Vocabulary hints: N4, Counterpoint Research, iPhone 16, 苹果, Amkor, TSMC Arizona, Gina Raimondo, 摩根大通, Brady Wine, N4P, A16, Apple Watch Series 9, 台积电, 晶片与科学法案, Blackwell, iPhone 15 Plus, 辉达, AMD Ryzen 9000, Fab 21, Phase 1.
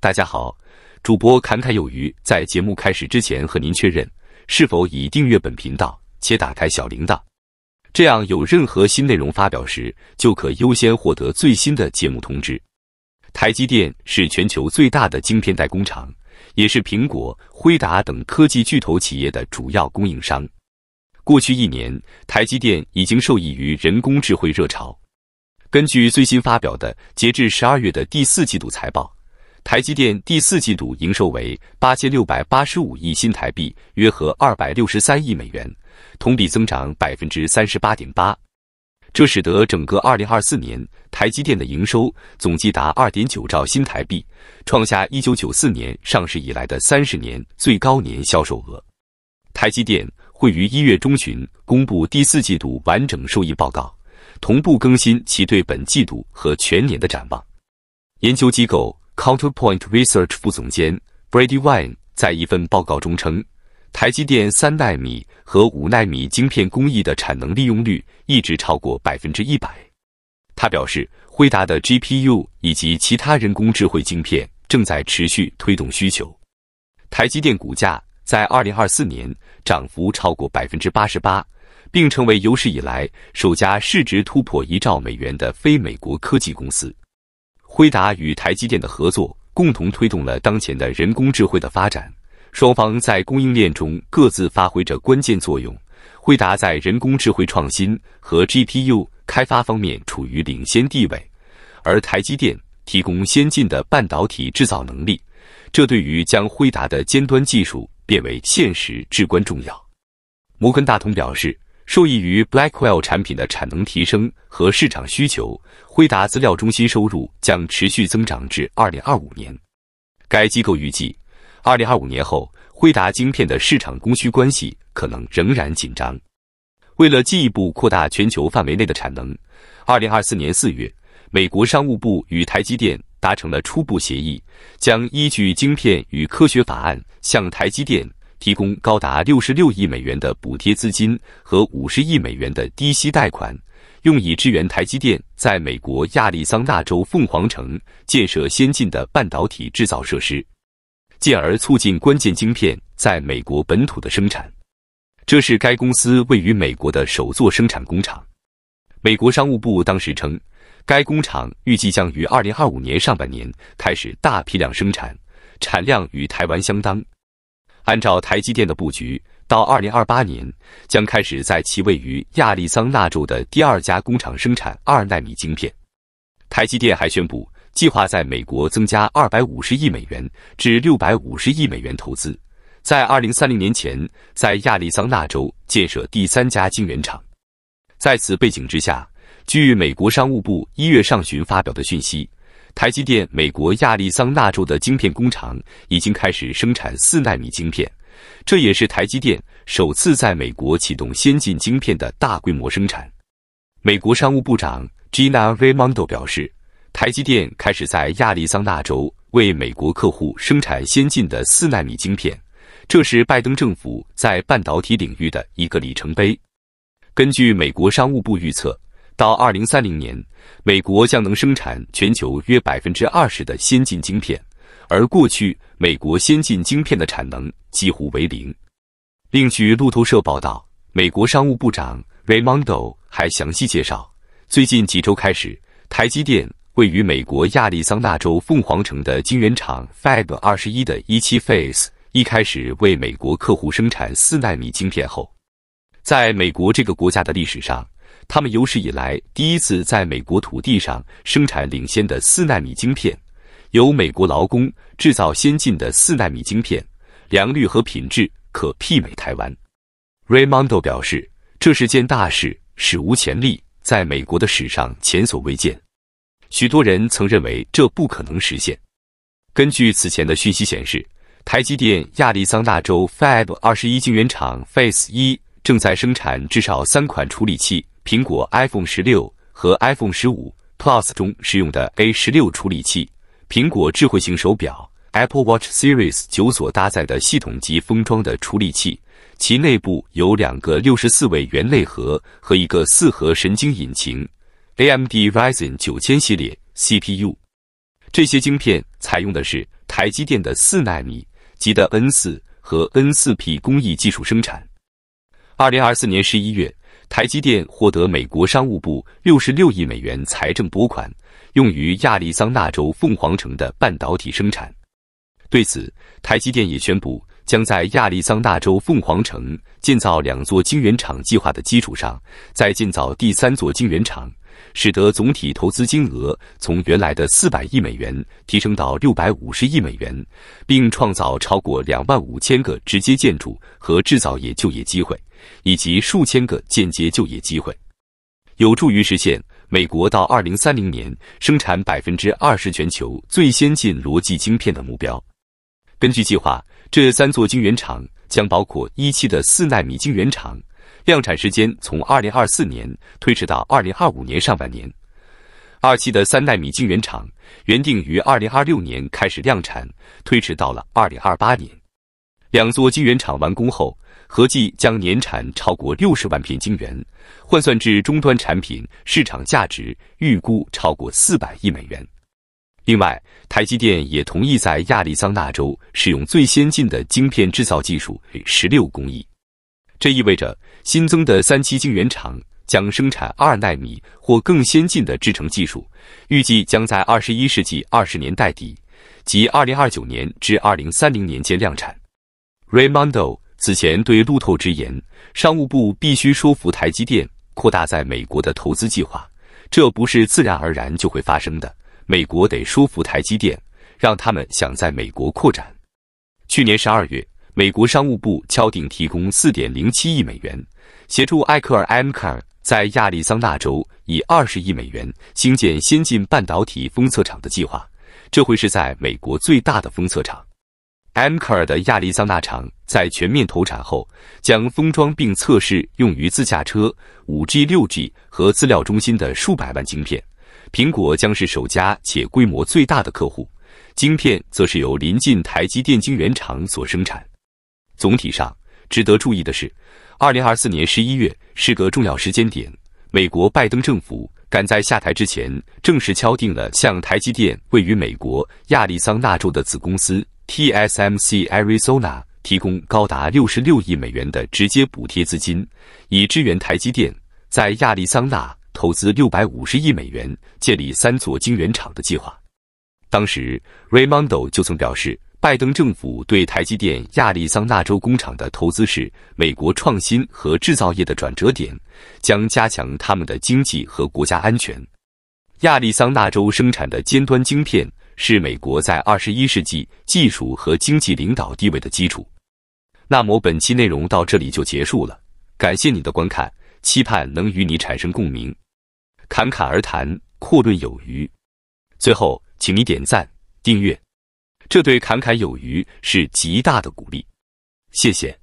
大家好，主播侃侃有余，在节目开始之前和您确认是否已订阅本频道且打开小铃铛，这样有任何新内容发表时就可优先获得最新的节目通知。台积电是全球最大的晶片代工厂，也是苹果、辉达等科技巨头企业的主要供应商。过去一年，台积电已经受益于人工智慧热潮。根据最新发表的截至12月的第四季度财报，台积电第四季度营收为 8685 亿新台币，约合263亿美元，同比增长 38.8%。这使得整个2024年台积电的营收总计达 2.9 兆新台币，创下1994年上市以来的30年最高年销售额。台积电会于1月中旬公布第四季度完整收益报告，同步更新其对本季度和全年的展望。研究机构 Counterpoint Research 副总监 Brady Wine 在一份报告中称，台积电3奈米和5奈米晶片工艺的产能利用率一直超过 100%。 他表示，辉达的 GPU 以及其他人工智慧晶片正在持续推动需求。台积电股价在2024年涨幅超过 88%， 并成为有史以来首家市值突破1兆美元的非美国科技公司。辉达与台积电的合作共同推动了当前的人工智慧的发展，双方在供应链中各自发挥着关键作用。辉达在人工智慧创新和 GPU 开发方面处于领先地位，而台积电提供先进的半导体制造能力，这对于将辉达的尖端技术变为现实至关重要。摩根大通表示，受益于 Blackwell 产品的产能提升和市场需求，辉达资料中心收入将持续增长至2025年。该机构预计，2025年后，辉达晶片的市场供需关系可能仍然紧张。为了进一步扩大全球范围内的产能，2024年4月，美国商务部与台积电达成了初步协议，将依据《晶片与科学法案》向台积电提供高达66亿美元的补贴资金和50亿美元的低息贷款，用以支援台积电在美国亚利桑那州凤凰城建设先进的半导体制造设施，进而促进关键晶片在美国本土的生产。这是该公司位于美国的首座生产工厂。美国商务部当时称，该工厂预计将于2025年上半年开始大批量生产，产量与台湾相当。按照台积电的布局，到2028年将开始在其位于亚利桑那州的第二家工厂生产2奈米晶片。台积电还宣布，计划在美国增加250亿美元至650亿美元投资，在2030年前在亚利桑那州建设第三家晶圆厂。在此背景之下，据美国商务部1月上旬发表的讯息，台积电美国亚利桑那州的晶片工厂已经开始生产4奈米晶片，这也是台积电首次在美国启动先进晶片的大规模生产。美国商务部长 Gina Raimondo 表示，台积电开始在亚利桑那州为美国客户生产先进的4奈米晶片，这是拜登政府在半导体领域的一个里程碑。根据美国商务部预测，到2030年，美国将能生产全球约 20% 的先进晶片，而过去美国先进晶片的产能几乎为零。另据路透社报道，美国商务部长 Raimondo 还详细介绍，最近几周开始，台积电位于美国亚利桑那州凤凰城的晶圆厂 Fab 21的17 Phase 一开始为美国客户生产4奈米晶片后，在美国这个国家的历史上，他们有史以来第一次在美国土地上生产领先的4奈米晶片，由美国劳工制造先进的4奈米晶片，良率和品质可媲美台湾。 Raimondo 表示，这是件大事，史无前例，在美国的史上前所未见。许多人曾认为这不可能实现。根据此前的讯息显示，台积电亚利桑那州 Fab 21晶圆厂 Phase 1正在生产至少3款处理器，苹果 iPhone 16和 iPhone 15 Plus 中使用的 A16 处理器，苹果智慧型手表 Apple Watch Series 9所搭载的系统级封装的处理器，其内部有2个64位元内核和1个4核神经引擎 AMD Ryzen 9000系列 CPU。 这些晶片采用的是台积电的4奈米级的 N4 和 N4P 工艺技术生产。2024年11月，台积电获得美国商务部66亿美元财政拨款，用于亚利桑那州凤凰城的半导体生产。对此，台积电也宣布，将在亚利桑那州凤凰城建造2座晶圆厂计划的基础上，再建造第3座晶圆厂，使得总体投资金额从原来的400亿美元提升到650亿美元，并创造超过25000个直接建筑和制造业就业机会，以及数千个间接就业机会，有助于实现美国到2030年生产 20% 全球最先进逻辑晶片的目标。根据计划，这3座晶圆厂将包括17的4奈米晶圆厂，量产时间从2024年推迟到2025年上半年。27的3奈米晶圆厂原定于2026年开始量产，推迟到了2028年。2座晶圆厂完工后，合计将年产超过60万片晶圆，换算至终端产品市场价值预估超过400亿美元。另外，台积电也同意在亚利桑那州使用最先进的晶片制造技术16工艺。这意味着新增的37晶圆厂将生产2奈米或更先进的制程技术，预计将在21世纪20年代底，即2029年至2030年间量产。Raimondo 此前对路透直言，商务部必须说服台积电扩大在美国的投资计划，这不是自然而然就会发生的，美国得说服台积电，让他们想在美国扩展。去年12月，美国商务部敲定提供 4.07 亿美元，协助艾克尔 Amkor 在亚利桑那州以20亿美元兴建先进半导体封测厂的计划，这会是在美国最大的封测厂。Amkor 的亚利桑那厂在全面投产后，将封装并测试用于自驾车、5G、6G 和资料中心的数百万晶片。苹果将是首家且规模最大的客户，晶片则是由临近台积电晶圆厂所生产。总体上，值得注意的是，2024年11月是个重要时间点，美国拜登政府赶在下台之前正式敲定了向台积电位于美国亚利桑那州的子公司 TSMC Arizona 提供高达66亿美元的直接补贴资金，以支援台积电在亚利桑那投资650亿美元建立3座晶圆厂的计划。当时 Raimondo 就曾表示，拜登政府对台积电亚利桑那州工厂的投资是美国创新和制造业的转折点，将加强他们的经济和国家安全。亚利桑那州生产的尖端晶片是美国在21世纪技术和经济领导地位的基础。那么本期内容到这里就结束了，感谢你的观看，期盼能与你产生共鸣。侃侃而谈，阔论有余。最后，请你点赞、订阅。这对侃侃有余是极大的鼓励，谢谢。